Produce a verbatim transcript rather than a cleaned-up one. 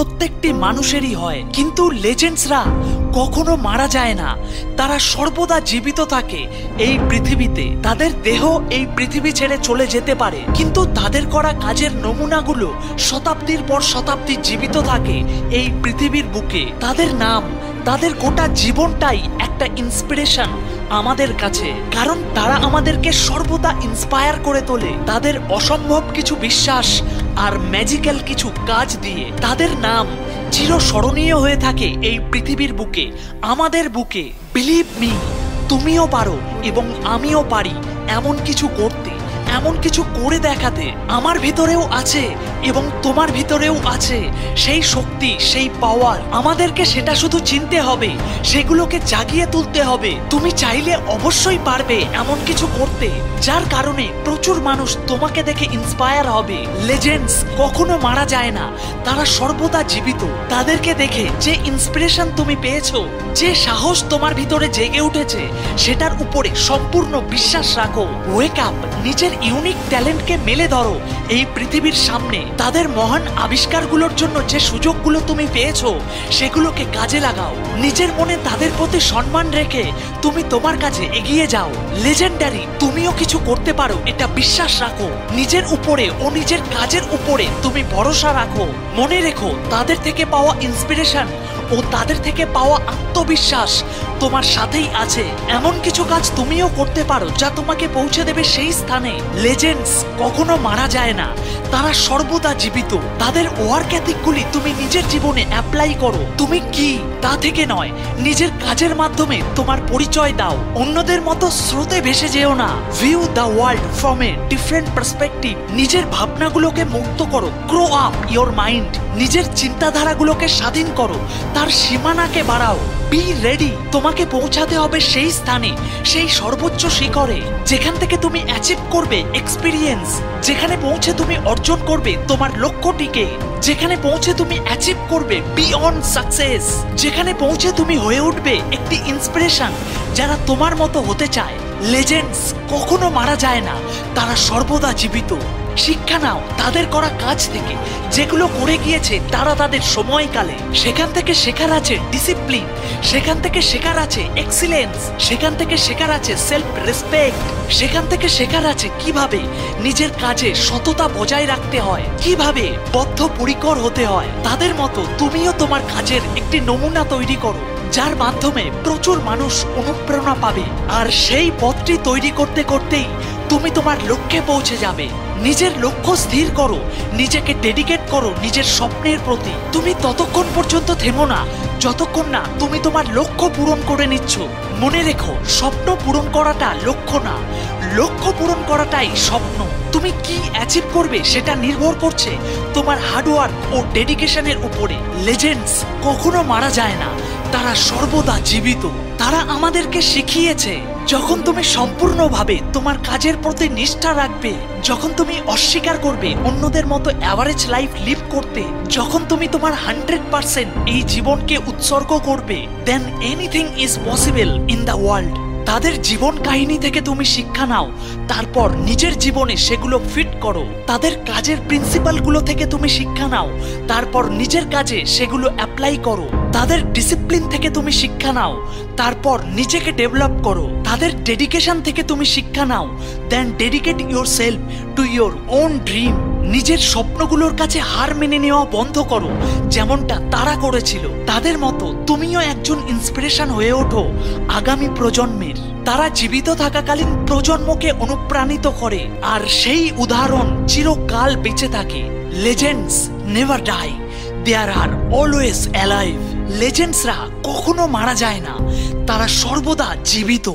প্রত্যেকটি মানুষেরই হয়, কিন্তু লেজেন্ডসরা কখনো মারা যায় না, তারা সর্বদা জীবিত থাকে এই পৃথিবীতে। তাদের দেহ এই পৃথিবী ছেড়ে চলে যেতে পারে, কিন্তু তাদের করা কাজের নমুনাগুলো শতাব্দীর পর শতাব্দী জীবিত থাকে এই পৃথিবীর বুকে। তাদের নাম, তাদের গোটা জীবনটাই একটা ইন্সপিরেশন আমাদের কাছে, কারণ তারা আমাদেরকে সর্বদা ইন্সপায়ার করে তোলে তাদের অসম্ভব কিছু বিশ্বাস আর ম্যাজিক্যাল কিছু কাজ দিয়ে। তাদের নাম চিরস্মরণীয় হয়ে থাকে এই পৃথিবীর বুকে, আমাদের বুকে। বিলিভ মি, তুমিও পারো এবং আমিও পারি এমন কিছু করতে, এমন কিছু করে দেখাতে। আমার ভিতরেও আছে এবং তোমার ভিতরেও আছে সেই শক্তি, সেই পাওয়ার। আমাদেরকে সেটা শুধু চিনতে হবে, সেগুলোকে জাগিয়ে তুলতে হবে। তুমি চাইলে অবশ্যই পারবে এমন কিছু করতে, যার কারণে প্রচুর মানুষ তোমাকে দেখে ইন্সপায়ার হবে। লেজেন্ডস কখনো মারা যায় না, তারা সর্বদা জীবিত। তাদেরকে দেখে যে ইন্সপিরেশন তুমি পেয়েছো, যে সাহস তোমার ভিতরে জেগে উঠেছে, সেটার উপরে সম্পূর্ণ বিশ্বাস রাখো। ওয়েক আপ, নিজের ইউনিক ট্যালেন্টকে মেলে ধরো এই পৃথিবীর সামনে। তাদের মহান আবিষ্কারগুলোর জন্য যে সুযোগগুলো তুমি পেয়েছো, সেগুলোকে কাজে লাগাও। নিজের মনে তাদের প্রতি সম্মান রেখে তুমি তোমার কাছে এগিয়ে যাও। লেজেন্ডারি, তুমিও কিছু করতে পারো, এটা বিশ্বাস রাখো। নিজের উপরে ও নিজের কাজের উপরে তুমি ভরসা রাখো। মনে রেখো, তাদের থেকে পাওয়া ইন্সপিরেশন ও তাদের থেকে পাওয়া আত্মবিশ্বাস তোমার সাথেই আছে। এমন কিছু কাজ তুমিও করতে পারো যা তোমাকে পৌঁছে দেবে সেই স্থানে। লেজেন্ডস কখনো মারা যায় না, তারা সর্বদা জীবিত। তাদের ওয়ার্ক এথিকগুলি তুমি নিজের জীবনে অ্যাপ্লাই করো। তুমি কি তা থেকে নয়, নিজের কাজের মাধ্যমে তোমার পরিচয় দাও। অন্যদের মতো স্রোতে ভেসে যেও না। View the world from a different perspective. নিজের ভাবনাগুলোকে মুক্ত করো। Grow up your mind. নিজের চিন্তাধারাগুলোকে স্বাধীন করো, তার সীমানাকে বাড়াও। বি রেডি, তোমাকে পৌঁছাতে হবে সেই স্থানে, সেই সর্বোচ্চ শিখরে, যেখান থেকে তুমি অ্যাচিভ করবে এক্সপিরিয়েন্স, যেখানে পৌঁছে তুমি অর্জন করবে তোমার লক্ষ্যটিকে, যেখানে পৌঁছে তুমি অ্যাচিভ করবে বিয়ন্ড সাকসেস, যেখানে পৌঁছে তুমি হয়ে উঠবে একটি ইন্সপিরেশন যারা তোমার মতো হতে চায়। লেজেন্ডস কখনো মারা যায় না, তারা সর্বদা জীবিত। শিক্ষা নাও তাদের করা কাজ থেকে, যেগুলো করে গিয়েছে তারা তাদের সময়কালে। সেখান থেকে শেখার আছে ডিসিপ্লিন, সেখান থেকে শেখার আছে এক্সিলেন্স, সেখান থেকে শেখার আছে সেলফ রেসপেক্ট, সেখান থেকে শেখার আছে কিভাবে নিজের কাজে সততা বজায় রাখতে হয়, কিভাবে বদ্ধপরিকর হতে হয়। তাদের মতো তুমিও তোমার কাজের একটি নমুনা তৈরি করো, যার মাধ্যমে প্রচুর মানুষ অনুপ্রেরণা পাবে। আর সেই পথটি তৈরি করতে করতেই তুমি তোমার লক্ষ্যে পৌঁছে যাবে। নিজের লক্ষ্য স্থির করো, নিজেকে ডেডিকেট করো নিজের স্বপ্নের প্রতি। তুমি ততক্ষণ পর্যন্ত থেমো না যতক্ষণ না তুমি তোমার লক্ষ্য পূরণ করে নিচ্ছ। মনে রেখো, স্বপ্ন পূরণ করাটা লক্ষ্য না, লক্ষ্য পূরণ করাটাই স্বপ্ন। তুমি কি অ্যাচিভ করবে সেটা নির্ভর করছে তোমার হার্ডওয়ার্ক ও ডেডিকেশনের উপরে। লেজেন্ডস কখনো মারা যায় না, তারা সর্বদা জীবিত। তারা আমাদেরকে শিখিয়েছে, যখন তুমি সম্পূর্ণভাবে তোমার কাজের প্রতি নিষ্ঠা রাখবে, যখন তুমি অস্বীকার করবে অন্যদের মতো অ্যাভারেজ লাইফ লিভ করতে, যখন তুমি তোমার হান্ড্রেড পার্সেন্ট এই জীবনকে উৎসর্গ করবে, then anything is possible in the world. তাদের জীবন কাহিনী থেকে তুমি শিক্ষা নাও, তারপর নিজের জীবনে সেগুলো ফিট করো। তাদের কাজের প্রিন্সিপালগুলো থেকে তুমি শিক্ষা নাও, তারপর নিজের কাজে সেগুলো অ্যাপ্লাই করো। তাদের ডিসিপ্লিন থেকে তুমি শিক্ষা নাও, তারপর নিজেকে ডেভেলপ করো। তাদের ডেডিকেশন থেকে তুমি শিক্ষা নাও, then dedicate yourself to your own dream. নিজের স্বপ্নগুলোর কাছে হার মেনে নেওয়া বন্ধ করো, যেমনটা তারা করেছিল। তাদের মতো তুমিও একজন ইন্সপিরেশন হয়ে ওঠো আগামী প্রজন্মের। তারা জীবিত থাকাকালীন প্রজন্মকে অনুপ্রাণিত করে, আর সেই উদাহরণ চিরকাল বেঁচে থাকে। Legends never die, they are always alive. লেজেন্ডসরা কখনো মারা যায় না, তারা সর্বদা জীবিত।